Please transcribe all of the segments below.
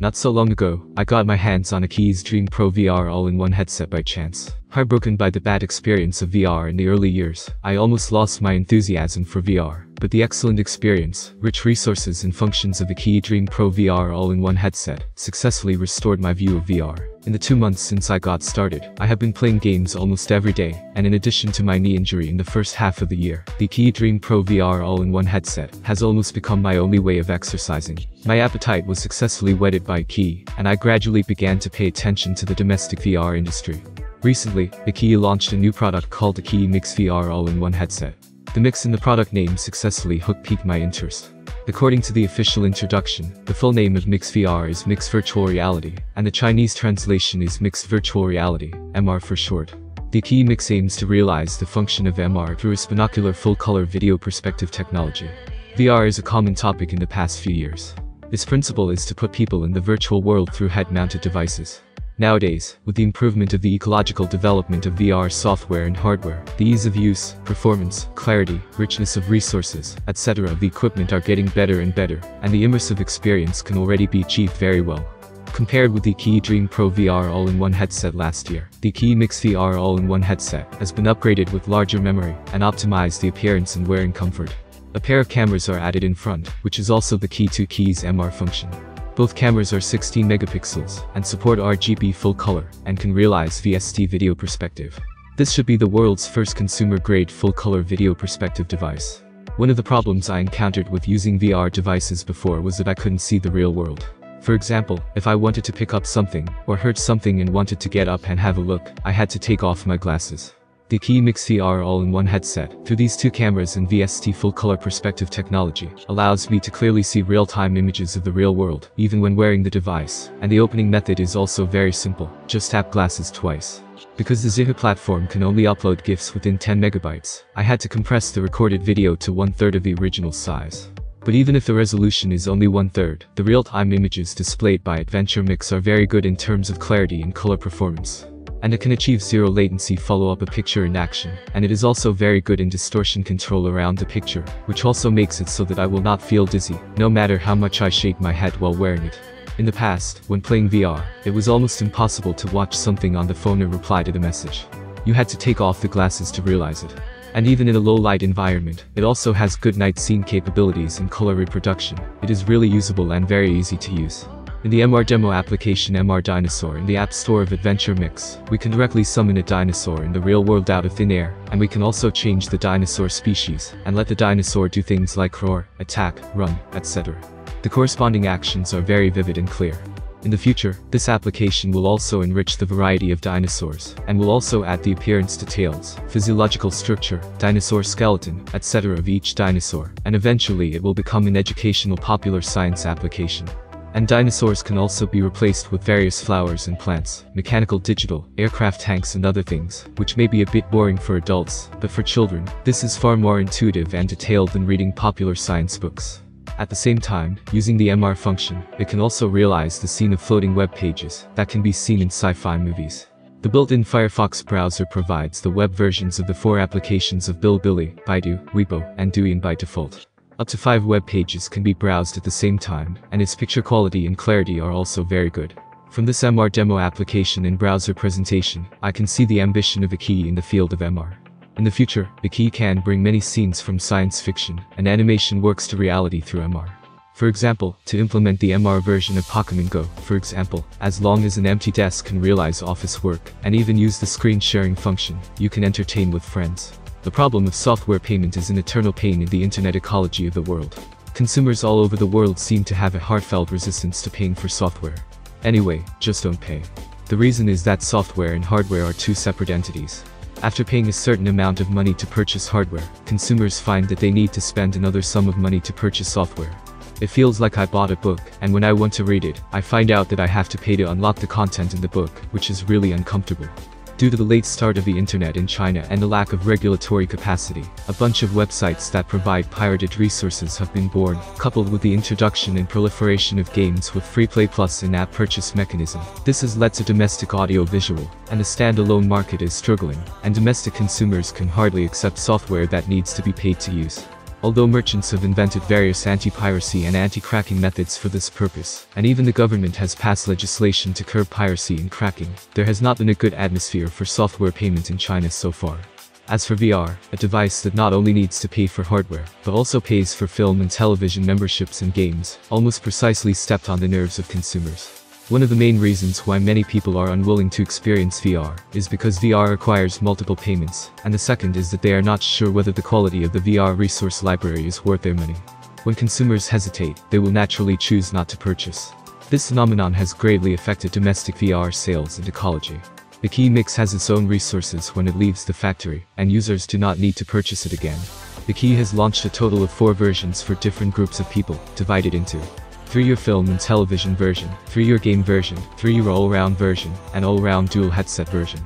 Not so long ago, I got my hands on IQIYI's Dream Pro VR all-in-one headset by chance. Heartbroken by the bad experience of VR in the early years, I almost lost my enthusiasm for VR. But the excellent experience, rich resources and functions of the IQIYI Dream Pro VR all-in-one headset successfully restored my view of VR. In the 2 months since I got started, I have been playing games almost every day, and in addition to my knee injury in the first half of the year, the IQIYI Dream Pro VR all-in-one headset has almost become my only way of exercising. My appetite was successfully whetted by IQIYI, and I gradually began to pay attention to the domestic VR industry. Recently, IQIYI launched a new product called the IQIYI Mix VR all-in-one headset. The mix in the product name successfully piqued my interest. According to the official introduction, the full name of Mix VR is Mixed Virtual Reality, and the Chinese translation is Mixed Virtual Reality, MR for short. The IQIYI Mix aims to realize the function of MR through its binocular full-color video perspective technology. VR is a common topic in the past few years. Its principle is to put people in the virtual world through head-mounted devices. Nowadays, with the improvement of the ecological development of VR software and hardware, the ease of use, performance, clarity, richness of resources, etc. of the equipment are getting better and better, and the immersive experience can already be achieved very well. Compared with the IQIYI Dream Pro VR all-in-one headset last year, the IQIYI Mix VR all-in-one headset has been upgraded with larger memory and optimized the appearance and wearing comfort. A pair of cameras are added in front, which is also the key to IQIYI's MR function. Both cameras are 16 megapixels and support RGB full color and can realize VST video perspective. This should be the world's first consumer-grade full-color video perspective device. One of the problems I encountered with using VR devices before was that I couldn't see the real world. For example, if I wanted to pick up something or heard something and wanted to get up and have a look, I had to take off my glasses. The IQIYI Mix VR all-in-one headset, through these two cameras and VST full-color perspective technology, allows me to clearly see real-time images of the real world, even when wearing the device, and the opening method is also very simple, just tap glasses twice. Because the Xiaohongshu platform can only upload GIFs within 10 megabytes, I had to compress the recorded video to 1/3 of the original size. But even if the resolution is only 1/3, the real-time images displayed by Adventure Mix are very good in terms of clarity and color performance. And it can achieve zero latency follow up a picture in action, and it is also very good in distortion control around the picture, which also makes it so that I will not feel dizzy, no matter how much I shake my head while wearing it. In the past, when playing VR, it was almost impossible to watch something on the phone or reply to the message. You had to take off the glasses to realize it. And even in a low-light environment, it also has good night scene capabilities and color reproduction. It is really usable and very easy to use. In the MR demo application MR Dinosaur in the App Store of Adventure Mix, we can directly summon a dinosaur in the real world out of thin air, and we can also change the dinosaur species, and let the dinosaur do things like roar, attack, run, etc. The corresponding actions are very vivid and clear. In the future, this application will also enrich the variety of dinosaurs, and will also add the appearance details, physiological structure, dinosaur skeleton, etc. of each dinosaur, and eventually it will become an educational popular science application. And dinosaurs can also be replaced with various flowers and plants, mechanical digital, aircraft tanks and other things, which may be a bit boring for adults, but for children, this is far more intuitive and detailed than reading popular science books. At the same time, using the MR function, it can also realize the scene of floating web pages that can be seen in sci-fi movies. The built-in Firefox browser provides the web versions of the 4 applications of Bilibili, Baidu, Weibo, and Douyin by default. Up to 5 web pages can be browsed at the same time, and its picture quality and clarity are also very good. From this MR demo application and browser presentation, I can see the ambition of IQIYI in the field of MR. In the future, IQIYI can bring many scenes from science fiction and animation works to reality through MR. For example, to implement the MR version of Pokemon Go, for example, as long as an empty desk can realize office work, and even use the screen sharing function, you can entertain with friends. The problem of software payment is an eternal pain in the internet ecology of the world. Consumers all over the world seem to have a heartfelt resistance to paying for software. Anyway, just don't pay. The reason is that software and hardware are two separate entities. After paying a certain amount of money to purchase hardware, consumers find that they need to spend another sum of money to purchase software. It feels like I bought a book, and when I want to read it, I find out that I have to pay to unlock the content in the book, which is really uncomfortable. Due to the late start of the internet in China and the lack of regulatory capacity, a bunch of websites that provide pirated resources have been born, coupled with the introduction and proliferation of games with free play plus in-app purchase mechanism. This has led to domestic audio-visual, and the standalone market is struggling, and domestic consumers can hardly accept software that needs to be paid to use. although merchants have invented various anti-piracy and anti-cracking methods for this purpose, and even the government has passed legislation to curb piracy and cracking, there has not been a good atmosphere for software payment in China so far. As for VR, a device that not only needs to pay for hardware, but also pays for film and television memberships and games, almost precisely stepped on the nerves of consumers. One of the main reasons why many people are unwilling to experience VR is because VR requires multiple payments, and the second is that they are not sure whether the quality of the VR resource library is worth their money. When consumers hesitate, they will naturally choose not to purchase. This phenomenon has greatly affected domestic VR sales and ecology. The key mix has its own resources when it leaves the factory, and users do not need to purchase it again. The key has launched a total of 4 versions for different groups of people, divided into 3-year film and television version, 3-year game version, 3-year all-round version, and all-round dual headset version.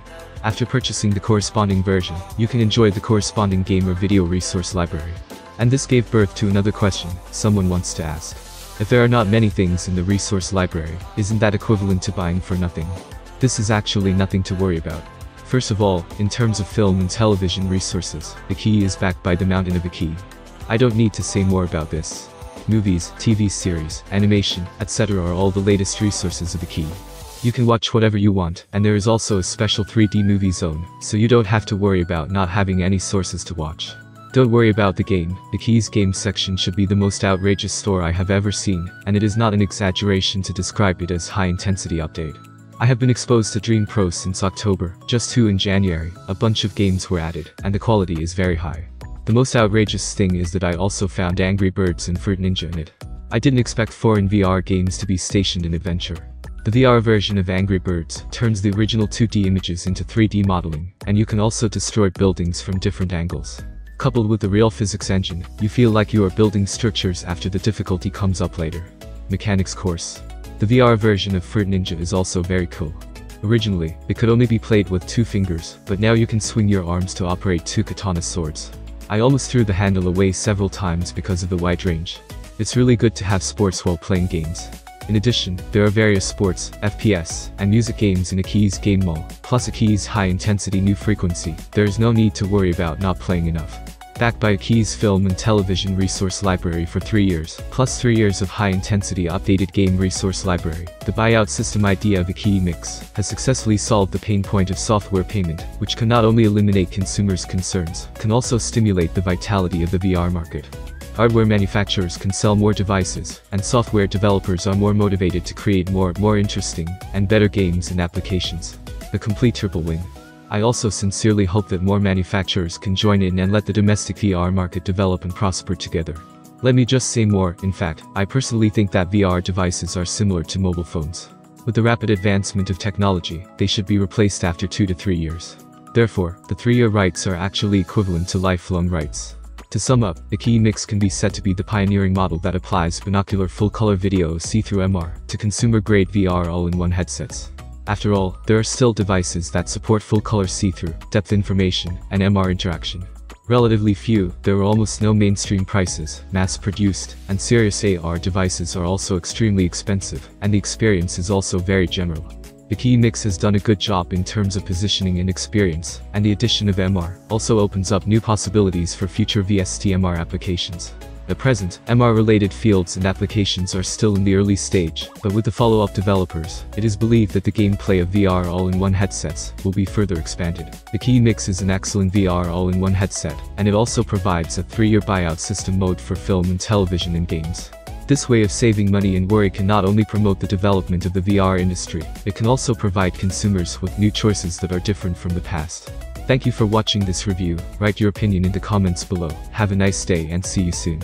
After purchasing the corresponding version, you can enjoy the corresponding game or video resource library. And this gave birth to another question someone wants to ask. If there are not many things in the resource library, isn't that equivalent to buying for nothing? This is actually nothing to worry about. First of all, in terms of film and television resources, IQIYI is backed by the mountain of IQIYI. I don't need to say more about this. Movies, TV series, animation, etc. are all the latest resources of IQIYI. You can watch whatever you want, and there is also a special 3D movie zone, so you don't have to worry about not having any sources to watch. Don't worry about the game, IQIYI's game section should be the most outrageous store I have ever seen, and it is not an exaggeration to describe it as high-intensity update. I have been exposed to Dream Pro since October, just 2 in January, a bunch of games were added, and the quality is very high. The most outrageous thing is that I also found Angry Birds and Fruit Ninja in it. I didn't expect foreign VR games to be stationed in adventure. The VR version of Angry Birds turns the original 2D images into 3D modeling, and you can also destroy buildings from different angles. Coupled with the real physics engine, you feel like you are building structures after the difficulty comes up later. Mechanics course. The VR version of Fruit Ninja is also very cool. Originally, it could only be played with 2 fingers, but now you can swing your arms to operate 2 katana swords. I almost threw the handle away several times because of the wide range. It's really good to have sports while playing games. In addition, there are various sports, FPS, and music games in IQIYI's game mall, plus IQIYI's high-intensity new frequency, there is no need to worry about not playing enough. Backed by IQIYI's film and television resource library for 3 years, plus 3 years of high-intensity updated game resource library, the buyout system idea of IQIYI Mix has successfully solved the pain point of software payment, which can not only eliminate consumers' concerns, can also stimulate the vitality of the VR market. Hardware manufacturers can sell more devices, and software developers are more motivated to create more interesting, and better games and applications. A complete triple win. I also sincerely hope that more manufacturers can join in and let the domestic VR market develop and prosper together. Let me just say more, in fact, I personally think that VR devices are similar to mobile phones. With the rapid advancement of technology, they should be replaced after 2 to 3 years. Therefore, the 3-year rights are actually equivalent to lifelong rights. To sum up, IQIYI Mix can be said to be the pioneering model that applies binocular full-color video see-through MR to consumer-grade VR all-in-one headsets. After all, there are still devices that support full-color see-through, depth information, and MR interaction. Relatively few, there are almost no mainstream prices, mass-produced, and serious AR devices are also extremely expensive, and the experience is also very general. IQIYI Mix has done a good job in terms of positioning and experience, and the addition of MR also opens up new possibilities for future VST MR applications. At present, MR-related fields and applications are still in the early stage, but with the follow-up developers, it is believed that the gameplay of VR all-in-one headsets will be further expanded. IQIYI Mix is an excellent VR all-in-one headset, and it also provides a 3-year buyout system mode for film and television and games. This way of saving money and worry can not only promote the development of the VR industry, it can also provide consumers with new choices that are different from the past. Thank you for watching this review, write your opinion in the comments below, have a nice day and see you soon.